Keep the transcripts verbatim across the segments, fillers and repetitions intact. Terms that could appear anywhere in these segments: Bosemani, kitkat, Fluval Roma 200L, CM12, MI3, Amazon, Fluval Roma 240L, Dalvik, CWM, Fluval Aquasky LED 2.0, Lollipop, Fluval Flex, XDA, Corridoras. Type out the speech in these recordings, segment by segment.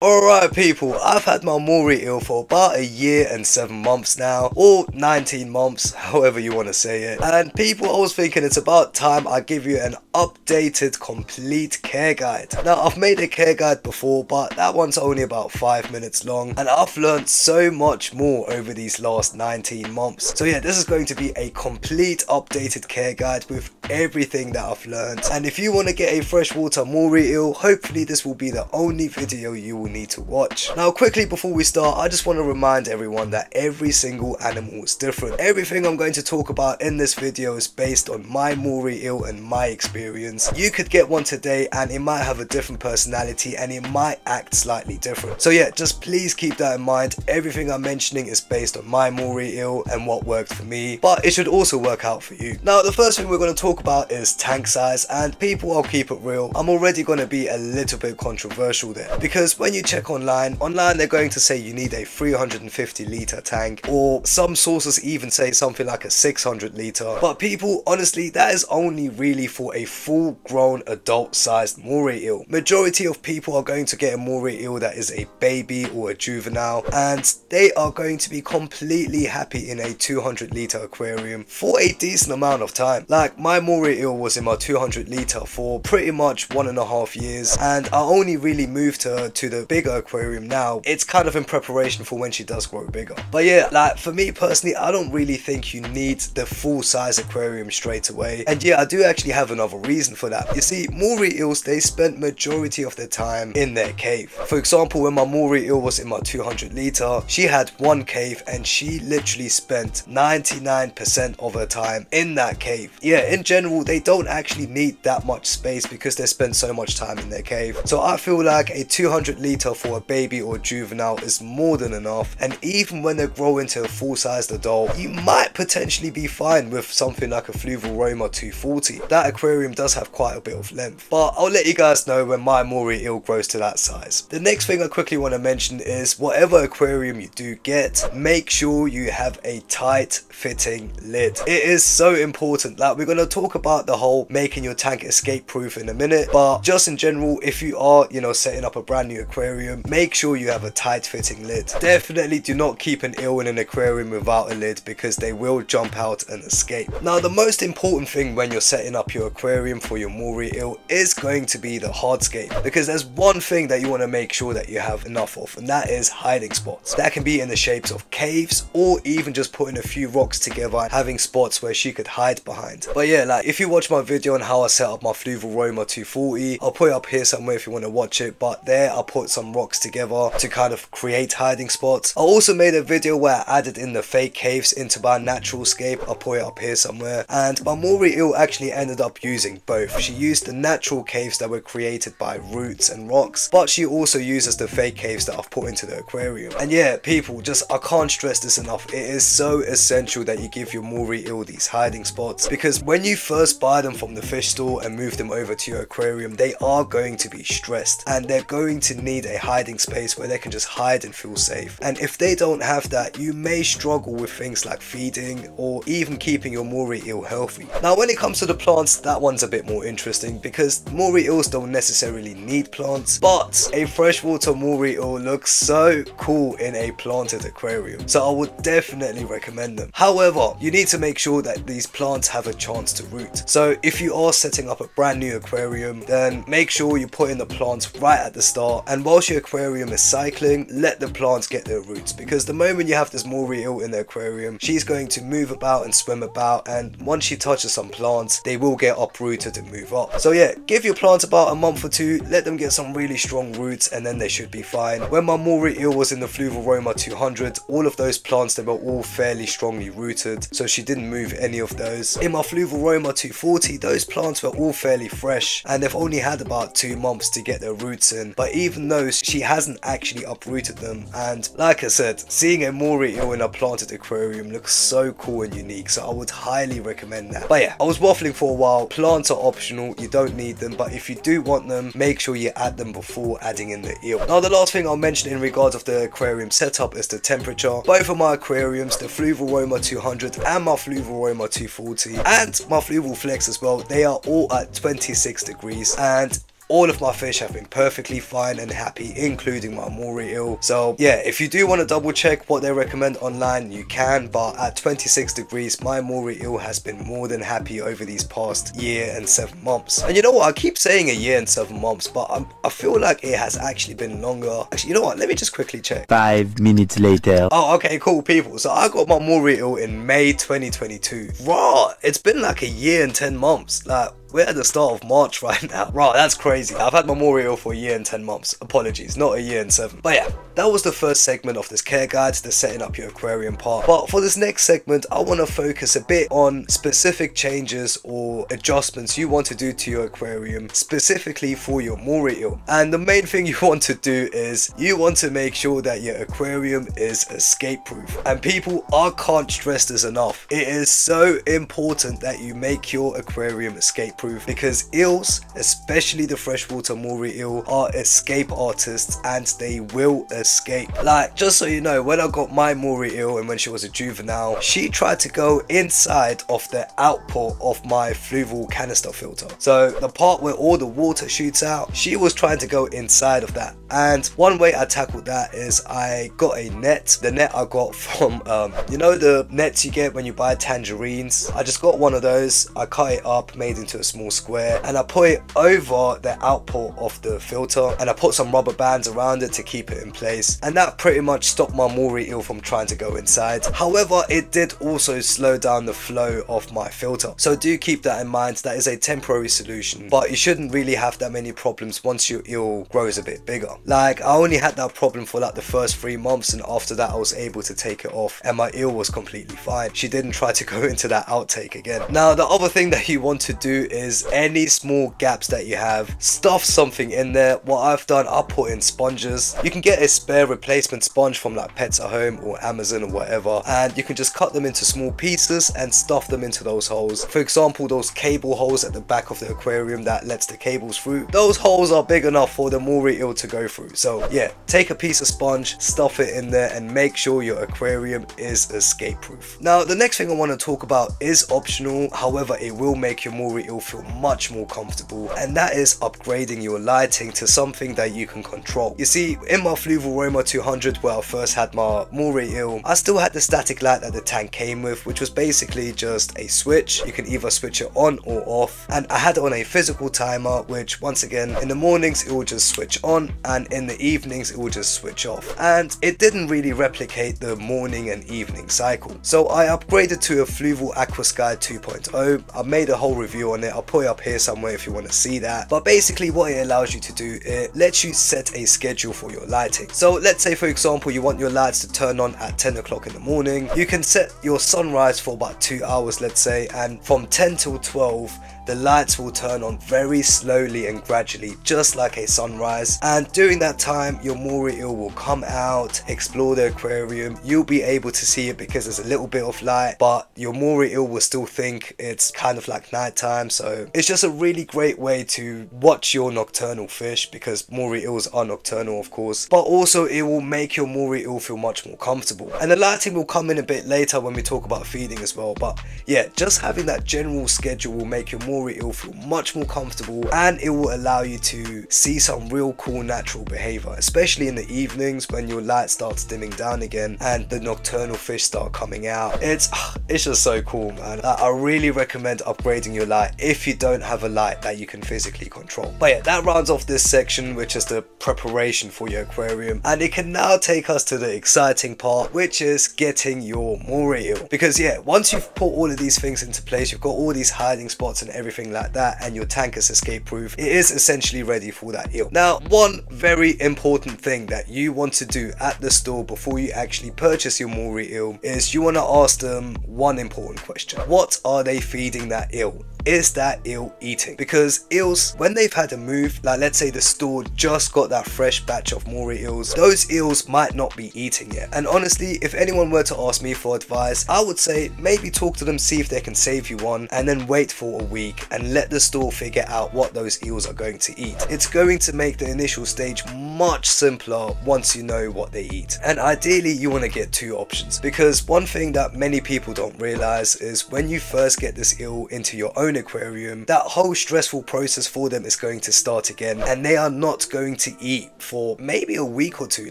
Alright people, I've had my Mori eel for about a year and seven months now, or nineteen months, however you want to say it. And people, I was thinking it's about time I give you an updated complete care guide. Now I've made a care guide before, but that one's only about five minutes long, and I've learned so much more over these last nineteen months. So yeah, this is going to be a complete updated care guide with everything that I've learned. And if you want to get a freshwater Mori eel, hopefully this will be the only video you will need to watch. Now quickly before we start, I just want to remind everyone that every single animal is different. Everything I'm going to talk about in this video is based on my Mori eel and my experience. You could get one today and it might have a different personality and it might act slightly different. So yeah, just please keep that in mind. Everything I'm mentioning is based on my Mori eel and what worked for me, but it should also work out for you. Now the first thing we're going to talk about is tank size, and people, I'll keep it real, I'm already going to be a little bit controversial there, because when you check online, online they're going to say you need a three hundred fifty litre tank, or some sources even say something like a six hundred litre, but people, honestly, that is only really for a full grown adult sized Mori eel. Majority of people are going to get a Mori eel that is a baby or a juvenile, and they are going to be completely happy in a two hundred litre aquarium for a decent amount of time. Like my Mori eel was in my two hundred litre for pretty much one and a half years, and I only really moved her to the bigger aquarium now. It's kind of in preparation for when she does grow bigger. But yeah, like for me personally, I don't really think you need the full size aquarium straight away. And yeah, I do actually have another reason for that. You see, Mori eels, they spend majority of their time in their cave. For example, when my Mori eel was in my two hundred litre, she had one cave and she literally spent ninety-nine percent of her time in that cave. Yeah, in general, they don't actually need that much space because they spend so much time in their cave. So I feel like a two hundred litre for a baby or juvenile is more than enough, and even when they grow into a full-sized adult, you might potentially be fine with something like a Fluval Roma two forty. That aquarium does have quite a bit of length, but I'll let you guys know when my Mori eel grows to that size. The next thing I quickly want to mention is whatever aquarium you do get, make sure you have a tight fitting lid. It is so important. Like, we're going to talk about the whole making your tank escape proof in a minute, but just in general, if you are, you know, setting up a brand new aquarium, make sure you have a tight fitting lid. Definitely do not keep an eel in an aquarium without a lid, because they will jump out and escape. Now the most important thing when you're setting up your aquarium for your Mori eel is going to be the hardscape, because there's one thing that you want to make sure that you have enough of, and that is hiding spots. That can be in the shapes of caves, or even just putting a few rocks together and having spots where she could hide behind. But yeah, like if you watch my video on how I set up my Fluval Roma two forty, I'll put it up here somewhere if you want to watch it, but there I put some Some rocks together to kind of create hiding spots. I also made a video where I added in the fake caves into my natural scape. I'll put it up here somewhere. And my Mori eel actually ended up using both. She used the natural caves that were created by roots and rocks, but she also uses the fake caves that I've put into the aquarium. And yeah, people, just I can't stress this enough, it is so essential that you give your Mori eel these hiding spots, because when you first buy them from the fish store and move them over to your aquarium, they are going to be stressed and they're going to need a hiding space where they can just hide and feel safe. And if they don't have that, you may struggle with things like feeding or even keeping your Mori eel healthy. Now when it comes to the plants, that one's a bit more interesting, because Mori eels don't necessarily need plants, but a freshwater Mori eel looks so cool in a planted aquarium, so I would definitely recommend them. However, you need to make sure that these plants have a chance to root. So if you are setting up a brand new aquarium, then make sure you put in the plants right at the start, and while your aquarium is cycling, let the plants get their roots, because the moment you have this Mori eel in the aquarium, she's going to move about and swim about, and once she touches some plants, they will get uprooted and move up. So yeah, give your plants about a month or two, let them get some really strong roots, and then they should be fine. When my Mori eel was in the Fluval Roma two hundred, all of those plants, they were all fairly strongly rooted, so she didn't move any of those. In my Fluval Roma two forty, those plants were all fairly fresh, and they've only had about two months to get their roots in, but even though she hasn't actually uprooted them, and like I said, seeing a Mori eel in a planted aquarium looks so cool and unique, so I would highly recommend that. But yeah, I was waffling for a while. Plants are optional, you don't need them, but if you do want them, make sure you add them before adding in the eel. Now the last thing I'll mention in regards of the aquarium setup is the temperature. Both of my aquariums, the Fluval Roma two hundred and my Fluval Roma two forty and my Fluval Flex as well, they are all at twenty-six degrees, and all of my fish have been perfectly fine and happy, including my Amori eel. So yeah, if you do want to double check what they recommend online, you can, but at twenty-six degrees, my Amori eel has been more than happy over these past year and seven months. And you know what, I keep saying a year and seven months, but I'm, I feel like it has actually been longer. Actually, you know what, let me just quickly check. Five minutes later. Oh, okay, cool people. So I got my Amori eel in May twenty twenty-two. Raw, it's been like a year and ten months. Like, we're at the start of March right now. Right, that's crazy. I've had my Amori eel for a year and ten months. Apologies, not a year and seven. But yeah, that was the first segment of this care guide, the setting up your aquarium part. But for this next segment, I want to focus a bit on specific changes or adjustments you want to do to your aquarium, specifically for your Amori eel. And the main thing you want to do is you want to make sure that your aquarium is escape proof. And people, I can't stress this enough. It is so important that you make your aquarium escape proof. Proof because eels, especially the freshwater Amori eel, are escape artists and they will escape. Like, just so you know, when I got my Amori eel and when she was a juvenile, she tried to go inside of the output of my Fluval canister filter. So the part where all the water shoots out, she was trying to go inside of that. And one way I tackled that is I got a net. The net I got from, um, you know the nets you get when you buy tangerines? I just got one of those. I cut it up, made into a small square, and I put it over the output of the filter, and I put some rubber bands around it to keep it in place, and that pretty much stopped my Amori eel from trying to go inside. However, it did also slow down the flow of my filter, so do keep that in mind. That is a temporary solution, but you shouldn't really have that many problems once your eel grows a bit bigger. Like, I only had that problem for like the first three months, and after that I was able to take it off and my eel was completely fine. She didn't try to go into that outtake again. Now, the other thing that you want to do is is any small gaps that you have, stuff something in there. What I've done, I'll put in sponges. You can get a spare replacement sponge from like Pets at Home or Amazon or whatever, and you can just cut them into small pieces and stuff them into those holes. For example, those cable holes at the back of the aquarium that lets the cables through, those holes are big enough for the Amori eel to go through. So yeah, take a piece of sponge, stuff it in there, and make sure your aquarium is escape proof. Now, the next thing I want to talk about is optional, however it will make your Amori eel feel much more comfortable, and that is upgrading your lighting to something that you can control. You see, in my Fluval Roma two hundred, where I first had my Amori eel, I still had the static light that the tank came with, which was basically just a switch. You can either switch it on or off, and I had on a physical timer, which once again, in the mornings it will just switch on, and in the evenings it will just switch off, and it didn't really replicate the morning and evening cycle. So I upgraded to a Fluval Aquasky two point oh. I made a whole review on it. I'll put it up here somewhere if you want to see that. But basically what it allows you to do, it lets you set a schedule for your lighting. So let's say, for example, you want your lights to turn on at ten o'clock in the morning. You can set your sunrise for about two hours, let's say, and from ten till twelve the lights will turn on very slowly and gradually, just like a sunrise. And during that time, your Amori eel will come out, explore the aquarium. You'll be able to see it because there's a little bit of light, but your Amori eel will still think it's kind of like nighttime. So it's just a really great way to watch your nocturnal fish, because Amori eels are nocturnal, of course. But also it will make your Amori eel feel much more comfortable. And the lighting will come in a bit later when we talk about feeding as well. But yeah, just having that general schedule will make your Amori it will feel much more comfortable, and it will allow you to see some real cool natural behavior, especially in the evenings when your light starts dimming down again and the nocturnal fish start coming out. It's it's just so cool, man. I really recommend upgrading your light if you don't have a light that you can physically control. But yeah, that rounds off this section, which is the preparation for your aquarium, and it can now take us to the exciting part, which is getting your Amori eel. Because yeah, once you've put all of these things into place, you've got all these hiding spots and everything everything like that, and your tank is escape proof, it is essentially ready for that eel. Now, one very important thing that you want to do at the store before you actually purchase your Amori eel is you want to ask them one important question. What are they feeding that eel? Is that eel eating? Because eels, when they've had a move, like let's say the store just got that fresh batch of Amori eels, those eels might not be eating yet. And honestly, if anyone were to ask me for advice, I would say maybe talk to them, see if they can save you one, and then wait for a week and let the store figure out what those eels are going to eat. It's going to make the initial stage much simpler once you know what they eat. And ideally you want to get two options, because one thing that many people don't realize is when you first get this eel into your own own aquarium, that whole stressful process for them is going to start again, and they are not going to eat for maybe a week or two.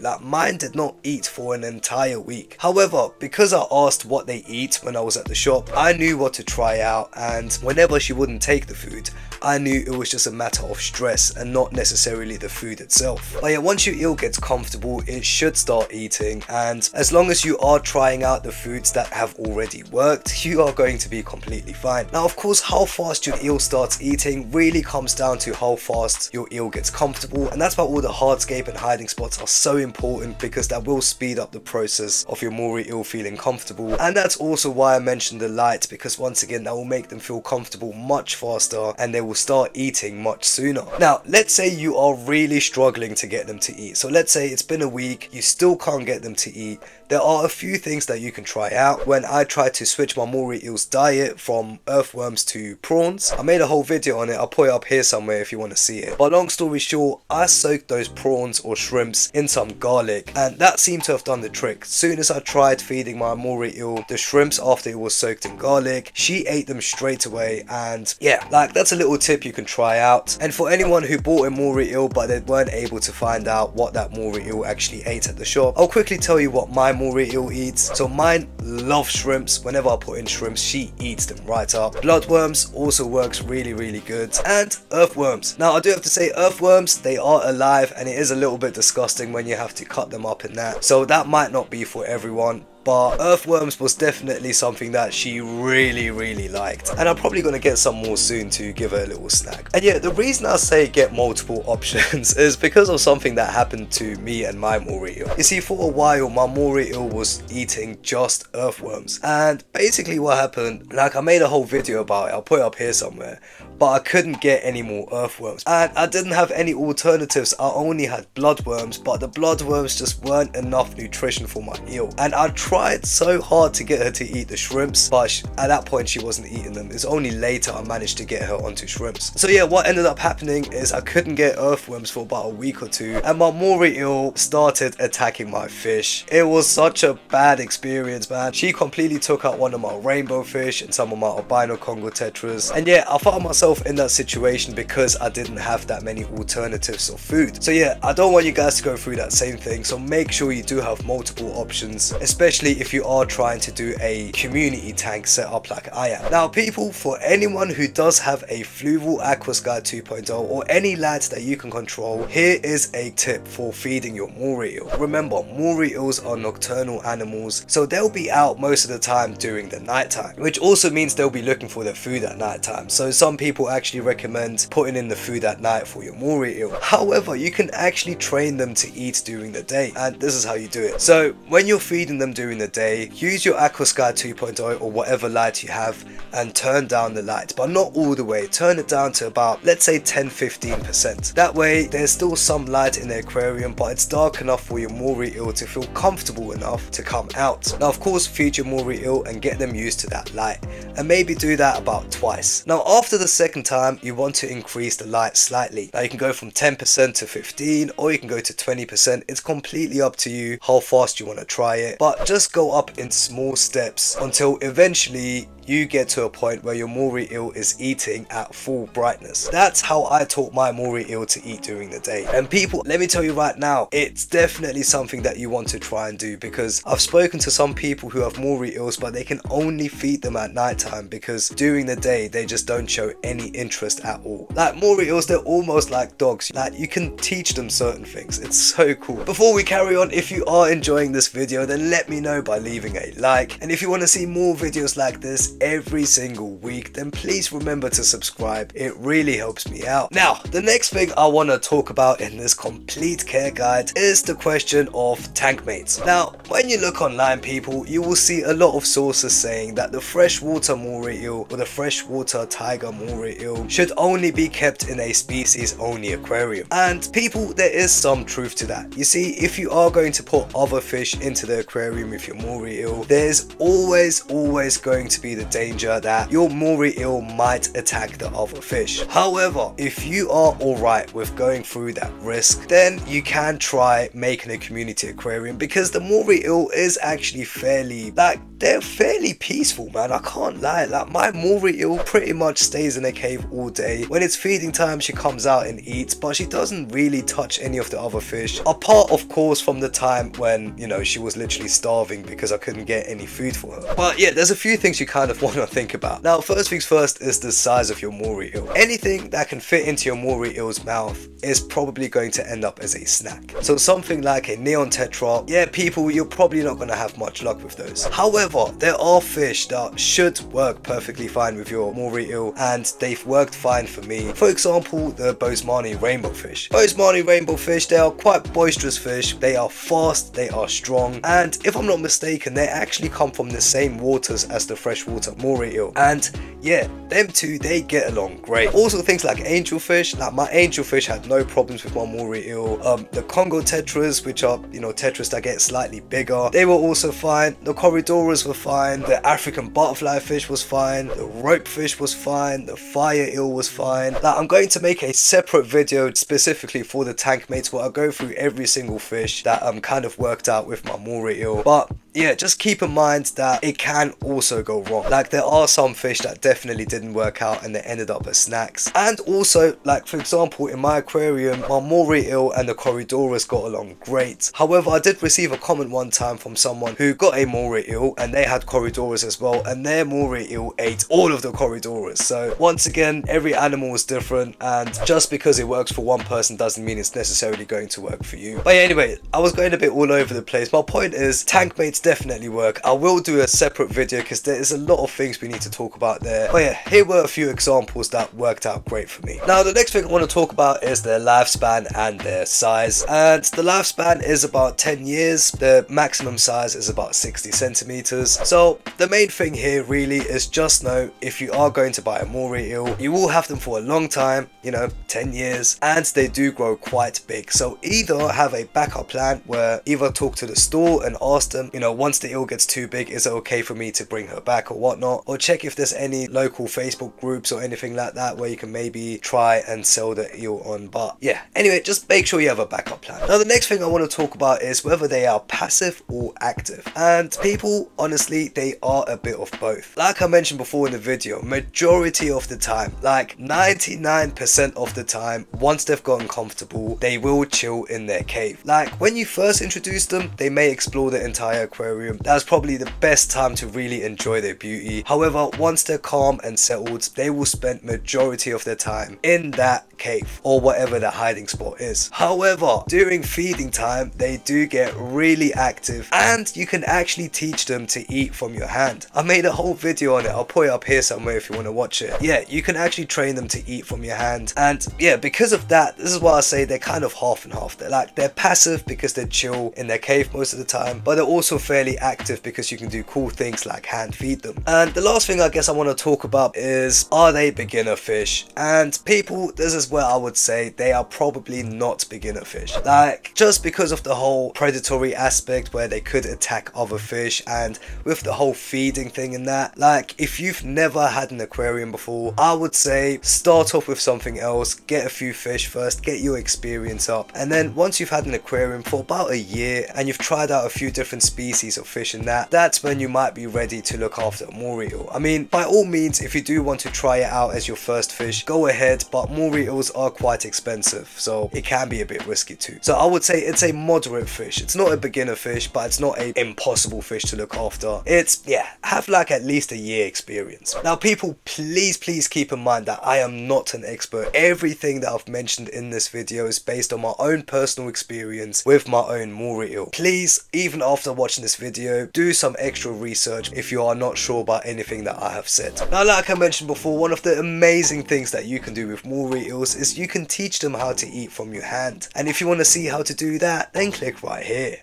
Like, mine did not eat for an entire week. However, because I asked what they eat when I was at the shop, I knew what to try out, and whenever she wouldn't take the food, I knew it was just a matter of stress and not necessarily the food itself. But yeah, once your eel gets comfortable, it should start eating, and as long as you are trying out the foods that have already worked, you are going to be completely fine. Now, of course, how fast your eel starts eating really comes down to how fast your eel gets comfortable, and that's why all the hardscape and hiding spots are so important, because that will speed up the process of your Mori eel feeling comfortable. And that's also why I mentioned the light, because once again, that will make them feel comfortable much faster and they will start eating much sooner. Now, let's say you are really struggling to get them to eat. So let's say it's been a week, you still can't get them to eat. There are a few things that you can try out. When I tried to switch my Mori eel's diet from earthworms to prawns, I made a whole video on it. I'll put it up here somewhere if you want to see it. But long story short, I soaked those prawns or shrimps in some garlic, and that seemed to have done the trick. Soon as I tried feeding my Mori eel the shrimps after it was soaked in garlic, she ate them straight away. And yeah, like, that's a little tip you can try out. And for anyone who bought a Mori eel but they weren't able to find out what that Mori eel actually ate at the shop, I'll quickly tell you what my Mori eel eats. So mine loves shrimps. Whenever I put in shrimps, she eats them right up. Bloodworms also works really, really good, and earthworms. Now, I do have to say, earthworms, they are alive, and it is a little bit disgusting when you have to cut them up in that, so that might not be for everyone. But earthworms was definitely something that she really, really liked, and I'm probably going to get some more soon to give her a little snack. And yeah, the reason I say get multiple options is because of something that happened to me and my Mori eel. You see, for a while my Mori eel was eating just earthworms, and basically what happened, like, I made a whole video about it, I'll put it up here somewhere, but I couldn't get any more earthworms, and I didn't have any alternatives. I only had bloodworms, but the bloodworms just weren't enough nutrition for my eel, and I tried tried so hard to get her to eat the shrimps, but she, at that point she wasn't eating them. It's only later I managed to get her onto shrimps. So yeah, what ended up happening is I couldn't get earthworms for about a week or two, and my Mori eel started attacking my fish. It was such a bad experience, man. She completely took out one of my rainbow fish and some of my albino Congo tetras, and yeah, I found myself in that situation because I didn't have that many alternatives of food. So yeah, I don't want you guys to go through that same thing, so make sure you do have multiple options, especially if you are trying to do a community tank setup like I am. Now people, for anyone who does have a Fluval Aquasky two point oh or any lights that you can control, here is a tip for feeding your Mori eel. Remember, Mori eels are nocturnal animals, so they'll be out most of the time during the night time, which also means they'll be looking for their food at night time. So some people actually recommend putting in the food at night for your Mori eel. However, you can actually train them to eat during the day, and this is how you do it. So when you're feeding them during in the day, use your Aquasky two point oh or whatever light you have and turn down the light, but not all the way. Turn it down to about, let's say, ten to fifteen percent. That way there's still some light in the aquarium, but it's dark enough for your Mori eel to feel comfortable enough to come out. Now of course, feed your Mori eel and get them used to that light, and maybe do that about twice. Now after the second time, you want to increase the light slightly. Now you can go from ten percent to fifteen, or you can go to twenty percent. It's completely up to you how fast you want to try it, but just Just go up in small steps until eventually you get to a point where your Mori eel is eating at full brightness. That's how I taught my Mori eel to eat during the day. And people, let me tell you right now, it's definitely something that you want to try and do, because I've spoken to some people who have Mori eels but they can only feed them at nighttime because during the day they just don't show any interest at all. Like, Mori eels, they're almost like dogs. Like, you can teach them certain things. It's so cool. Before we carry on, if you are enjoying this video, then let me know by leaving a like. And if you want to see more videos like this every single week, then please remember to subscribe. It really helps me out. Now, the next thing I want to talk about in this complete care guide is the question of tank mates. Now, when you look online, people, you will see a lot of sources saying that the freshwater Mori eel or the freshwater tiger Mori eel should only be kept in a species only aquarium. And people, there is some truth to that. You see, if you are going to put other fish into the aquarium with your Moray eel, there's always, always going to be the danger that your Moray eel might attack the other fish. However, if you are alright with going through that risk, then you can try making a community aquarium, because the Moray eel is actually fairly, like, they're fairly peaceful, man. I can't lie, like, my Moray eel pretty much stays in a cave all day. When it's feeding time, she comes out and eats, but she doesn't really touch any of the other fish, apart of course from the time when, you know, she was literally starving because I couldn't get any food for her. But yeah, there's a few things you kind of want to think about. Now, first things first is the size of your Moray eel. Anything that can fit into your Moray eel's mouth is probably going to end up as a snack. So something like a neon tetra, yeah, people, you're probably not going to have much luck with those. However, there are fish that should work perfectly fine with your Moray eel, and they've worked fine for me. For example, the Bosemani rainbow fish. Bosemani rainbow fish, they are quite boisterous fish. They are fast, they are strong, and if I'm not mistaken, they actually come from the same waters as the freshwater Moray eel. And yeah, them two, they get along great. Also things like angelfish, like my angelfish had no problems with my Moray eel. Um, the Congo tetras, which are, you know, tetras that get slightly bigger, they were also fine. The Corridoras were fine. The African butterfly fish was fine. The rope fish was fine. The fire eel was fine. Like, I'm going to make a separate video specifically for the tank mates where I go through every single fish that um kind of worked out with my Moray eel. But yeah, just keep in mind that it can also go wrong. Like, there are some fish that definitely didn't work out and they ended up as snacks. And also, like, for example, in my aquarium, my Moray eel and the Corridoras got along great. However, I did receive a comment one time from someone who got a Moray eel and they had Corridoras as well, and their Moray eel ate all of the Corridoras. So once again, every animal is different, and just because it works for one person doesn't mean it's necessarily going to work for you. But yeah, anyway, I was going a bit all over the place. My point is, tank mates definitely work. I will do a separate video because there is a lot of things we need to talk about there. But yeah, here were a few examples that worked out great for me. Now, the next thing I want to talk about is their lifespan and their size. And the lifespan is about ten years. The maximum size is about sixty centimeters. So the main thing here really is just know, if you are going to buy a Moray eel, you will have them for a long time, you know, ten years, and they do grow quite big. So either have a backup plan where either talk to the store and ask them, you know, once the eel gets too big, is it okay for me to bring her back or whatnot, or check if there's any local Facebook groups or anything like that where you can maybe try and sell the eel on. But yeah, anyway, just make sure you have a backup plan. Now, the next thing I want to talk about is whether they are passive or active. And people, honestly, they are a bit of both. Like I mentioned before in the video, majority of the time, like ninety-nine percent of the time, once they've gotten comfortable, they will chill in their cave. Like, when you first introduce them, they may explore the entire aquarium. That's probably the best time to really enjoy their beauty. However, once they're calm and settled, they will spend majority of their time in that cave or whatever the hiding spot is. However, during feeding time, they do get really active, and you can actually teach them to eat from your hand. I made a whole video on it. I'll put it up here somewhere if you want to watch it. Yeah, you can actually train them to eat from your hand. And yeah, because of that, this is why I say they're kind of half and half. They're like, they're passive because they chill in their cave most of the time, but they're also fairly active because you can do cool things like hand feed them. And the last thing I guess I want to talk about is, are they beginner fish? And people, this is where I would say they are probably not beginner fish. Like, just because of the whole predatory aspect where they could attack other fish, and with the whole feeding thing and that, like, if you've never had an aquarium before, I would say start off with something else, get a few fish first, get your experience up, and then once you've had an aquarium for about a year and you've tried out a few different species of fish and that, that's when you might be ready to look after a Moray eel. I mean, by all means, if you do want to try it out as your first fish, go ahead, but Moray eels are quite expensive, so it can be a bit risky too. So I would say it's a moderate fish. It's not a beginner fish, but it's not an impossible fish to look after. It's, yeah, have like at least a year experience. Now people, please, please keep in mind that I am not an expert. Everything that I've mentioned in this video is based on my own personal experience with my own Moray eel. Please, even after watching this video, do some extra research if you are not sure about anything that I have said. Now, like I mentioned before, one of the amazing things that you can do with Moray eels is you can teach them how to eat from your hand. And if you want to see how to do that, then click right here.